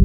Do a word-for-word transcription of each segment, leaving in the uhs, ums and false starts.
Uh,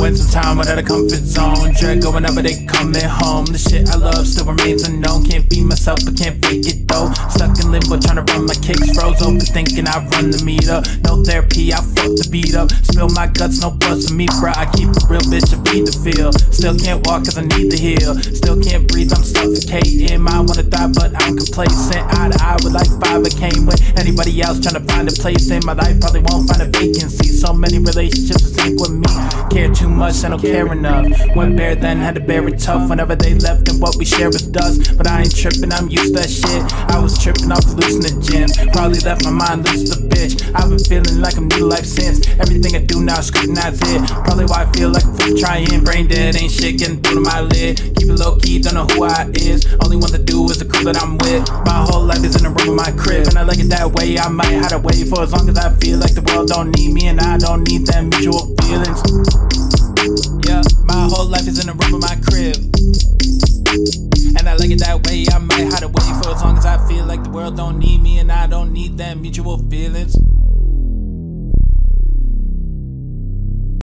When's the time out of the comfort zone? Drago whenever they coming home. The shit I love still remains unknown. Can't be myself, I can't fake it though. Stuck in limbo, trying to run my kicks. Froze open, thinking I run the meet up. No therapy, I fuck the beat up. Spill my guts, no buzz for me, bro. I keep a real bitch, I beat the feel. Still can't walk cause I need to heal. Still can't breathe, I'm suffocating. I wanna die, but I'm complacent. Eye to eye with like five I came with. Anybody else trying to find a place in my life probably won't find a vacancy. So many relationships is like with me. Care too much, I don't care enough. Went bare then, had to bear it tough. Whenever they left and what we share with dust. But I ain't tripping, I'm used to that shit. I was tripping off losing the gym. Probably left my mind loose the bitch. I've been feeling like I'm new life since. Everything I do now scrutinize it. Probably why I feel like I'm trying. Brain dead, ain't shit getting through to my lid. Keep it low key, don't know who I is. Only one to do is the crew that I'm with. My whole life is in the room of my crib. And I like it that way, I might hide away. For as long as I feel like the world don't need me. And I don't need them mutual feelings. Yeah, my whole life is in the room of my crib. And I like it that way, I might hide away. For as long as I feel like the world don't need me. And I don't need them mutual feelings.